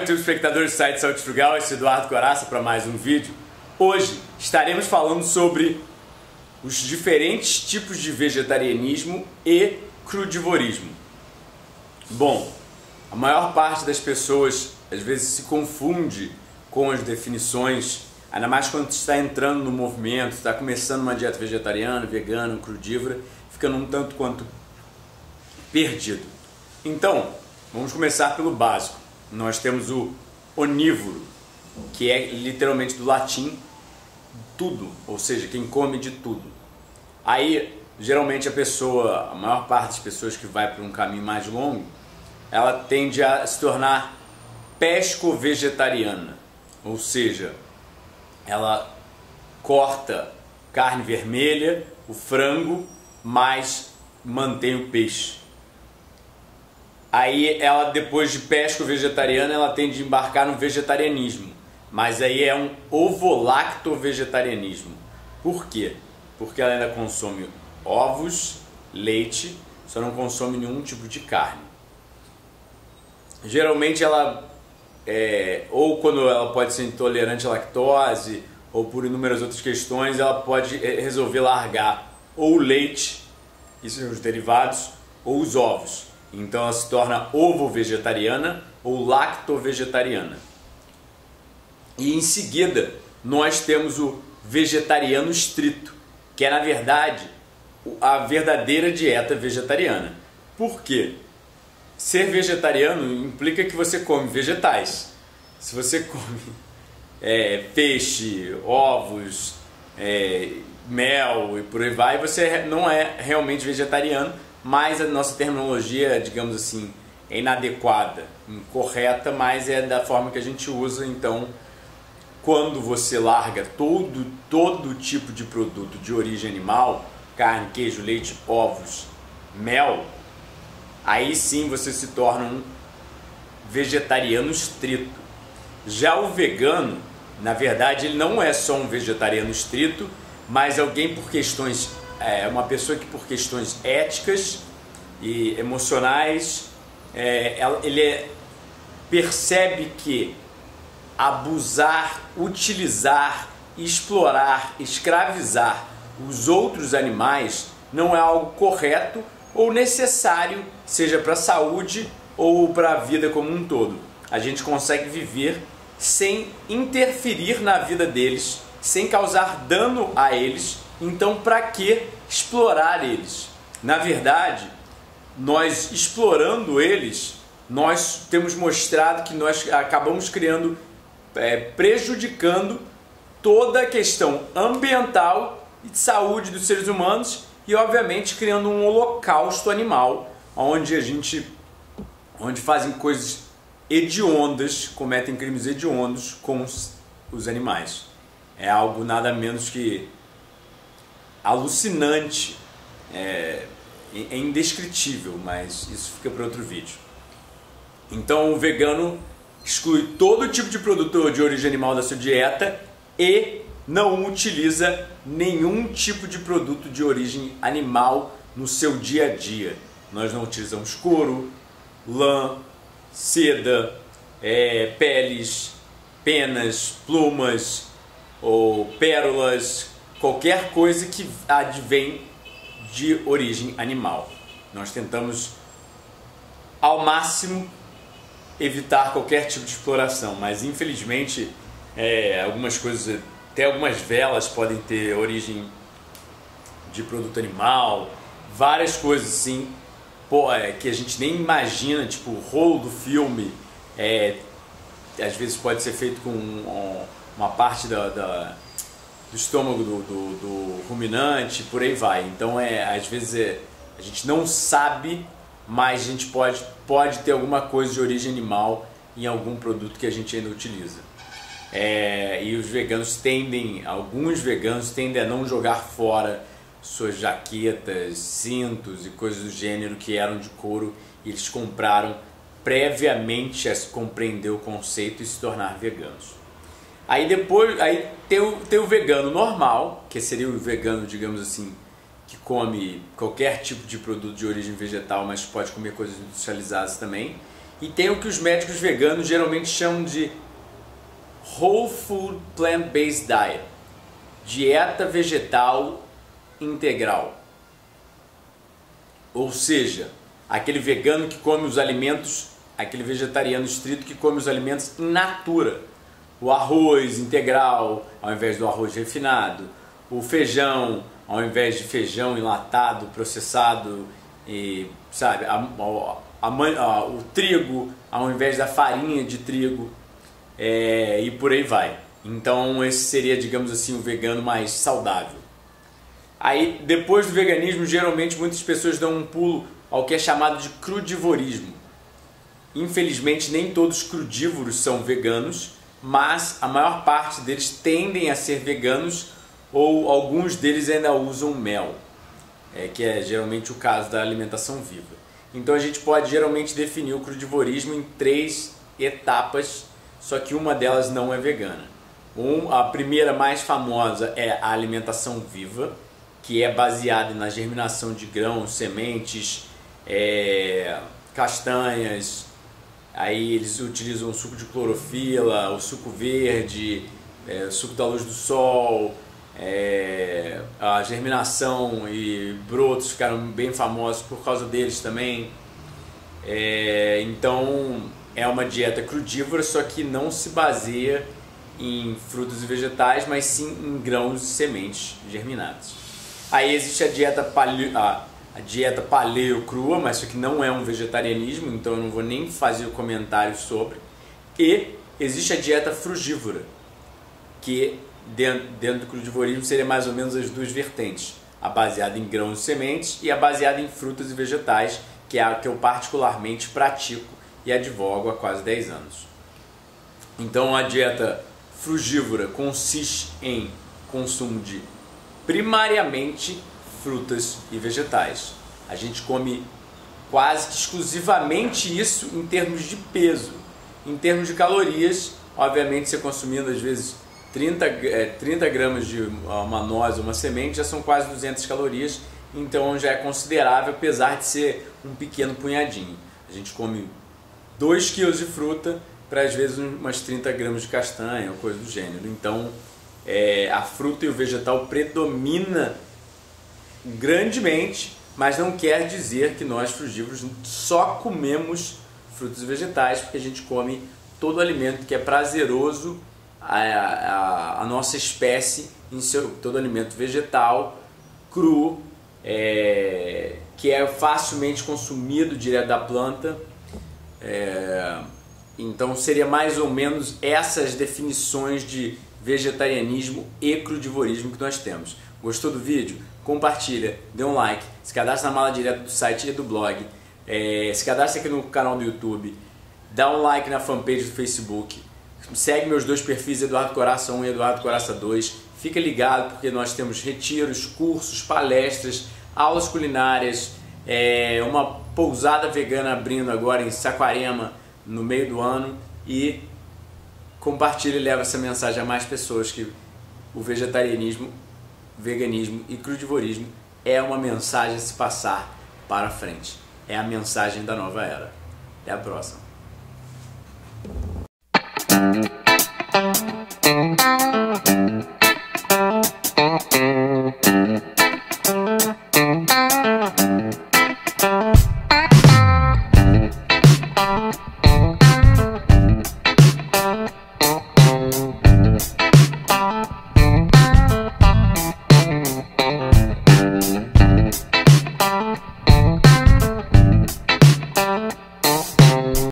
YouTube, espectadores do site Saúde Frugal, eu sou Eduardo Corassa para mais um vídeo. Hoje estaremos falando sobre os diferentes tipos de vegetarianismo e crudivorismo. Bom, a maior parte das pessoas às vezes se confunde com as definições, ainda mais quando está entrando no movimento, está começando uma dieta vegetariana, vegana, crudívora, ficando um tanto quanto perdido. Então, vamos começar pelo básico. Nós temos o onívoro, que é literalmente do latim tudo, ou seja, quem come de tudo. Aí, geralmente a maior parte das pessoas que vai para um caminho mais longo, ela tende a se tornar pesco-vegetariana, ou seja, ela corta carne vermelha, o frango, mas mantém o peixe. Aí ela, depois de pesco-vegetariana, ela tende a embarcar no vegetarianismo, mas aí é um ovo-lacto-vegetarianismo. Por quê? Porque ela ainda consome ovos, leite, só não consome nenhum tipo de carne. Geralmente ela, ou quando ela pode ser intolerante à lactose, ou por inúmeras outras questões, ela pode resolver largar ou o leite, isso são os derivados, ou os ovos. Então ela se torna ovo-vegetariana ou lacto-vegetariana. E em seguida nós temos o vegetariano estrito, que é na verdade a verdadeira dieta vegetariana. Por quê? Ser vegetariano implica que você come vegetais. Se você come peixe, ovos, mel e por aí vai, você não é realmente vegetariano, mas a nossa terminologia, digamos assim, é inadequada, incorreta, mas é da forma que a gente usa. Então, quando você larga todo tipo de produto de origem animal, carne, queijo, leite, ovos, mel, aí sim você se torna um vegetariano estrito. Já o vegano, na verdade, ele não é só um vegetariano estrito, mas alguém por questões, uma pessoa que por questões éticas e emocionais, ele percebe que abusar, utilizar, explorar, escravizar os outros animais não é algo correto ou necessário, seja para a saúde ou para a vida como um todo. A gente consegue viver sem interferir na vida deles, sem causar dano a eles, então para que explorar eles? Na verdade, nós explorando eles, nós temos mostrado que nós acabamos criando, prejudicando toda a questão ambiental e de saúde dos seres humanos, e obviamente criando um holocausto animal, onde fazem coisas hediondas, cometem crimes hediondos com os animais. É algo nada menos que alucinante, é indescritível, mas isso fica para outro vídeo. Então o vegano exclui todo tipo de produto de origem animal da sua dieta e não utiliza nenhum tipo de produto de origem animal no seu dia a dia. Nós não utilizamos couro, lã, seda, peles, penas, plumas ou pérolas, qualquer coisa que advém de origem animal. Nós tentamos ao máximo evitar qualquer tipo de exploração, mas infelizmente algumas coisas, até algumas velas podem ter origem de produto animal, várias coisas assim, que a gente nem imagina, tipo o rolo do filme, às vezes pode ser feito com uma parte do estômago do ruminante, por aí vai. Então às vezes a gente não sabe, mas a gente pode ter alguma coisa de origem animal em algum produto que a gente ainda utiliza. E os veganos alguns veganos tendem a não jogar fora suas jaquetas, cintos e coisas do gênero que eram de couro e eles compraram previamente a compreender o conceito e se tornar veganos. Aí depois tem o vegano normal, que seria o vegano, digamos assim, que come qualquer tipo de produto de origem vegetal, mas pode comer coisas industrializadas também. e tem o que os médicos veganos geralmente chamam de Whole Food Plant Based Diet, dieta vegetal integral. Ou seja, aquele vegano que come os alimentos, aquele vegetariano estrito que come os alimentos in natura. O arroz integral ao invés do arroz refinado, o feijão ao invés de feijão enlatado, processado, e, sabe, o trigo ao invés da farinha de trigo, e por aí vai. Então esse seria, digamos assim, o vegano mais saudável. Aí depois do veganismo, geralmente muitas pessoas dão um pulo ao que é chamado de crudivorismo. Infelizmente nem todos crudívoros são veganos, mas a maior parte deles tendem a ser veganos, ou alguns deles ainda usam mel, que é geralmente o caso da alimentação viva. Então a gente pode geralmente definir o crudivorismo em 3 etapas, só que uma delas não é vegana. A primeira mais famosa é a alimentação viva, que é baseada na germinação de grãos, sementes, castanhas. Aí eles utilizam o suco de clorofila, o suco verde, o suco da luz do sol. A germinação e brotos ficaram bem famosos por causa deles também. Então é uma dieta crudívora, só que não se baseia em frutas e vegetais, mas sim em grãos e sementes germinados. Aí existe a dieta paleo-crua, mas isso aqui não é um vegetarianismo, então eu não vou nem fazer comentário sobre. E existe a dieta frugívora, que dentro do crudivorismo seria mais ou menos as duas vertentes, a baseada em grãos e sementes e a baseada em frutas e vegetais, que é a que eu particularmente pratico e advogo há quase 10 anos. Então a dieta frugívora consiste em consumo de primariamente frutas e vegetais. A gente come quase que exclusivamente isso em termos de peso. Em termos de calorias, obviamente você consumindo às vezes 30 gramas de uma noz ou uma semente já são quase 200 calorias, então já é considerável, apesar de ser um pequeno punhadinho. A gente come 2 kg de fruta para às vezes umas 30 gramas de castanha ou coisa do gênero. Então a fruta e o vegetal predomina grandemente, mas não quer dizer que nós frugívoros só comemos frutos e vegetais, porque a gente come todo alimento que é prazeroso a nossa espécie, em todo alimento vegetal cru, que é facilmente consumido direto da planta. Então seria mais ou menos essas definições de vegetarianismo e crudivorismo que nós temos. Gostou do vídeo? Compartilha, dê um like, se cadastra na mala direta do site e do blog, se cadastra aqui no canal do YouTube, dá um like na fanpage do Facebook, segue meus 2 perfis, Eduardo Corassa 1 e Eduardo Corassa 2. Fica ligado porque nós temos retiros, cursos, palestras, aulas culinárias, uma pousada vegana abrindo agora em Saquarema no meio do ano. E compartilha e leva essa mensagem a mais pessoas, que o vegetarianismo, veganismo e crudivorismo é uma mensagem a se passar para frente. É a mensagem da nova era. Até a próxima.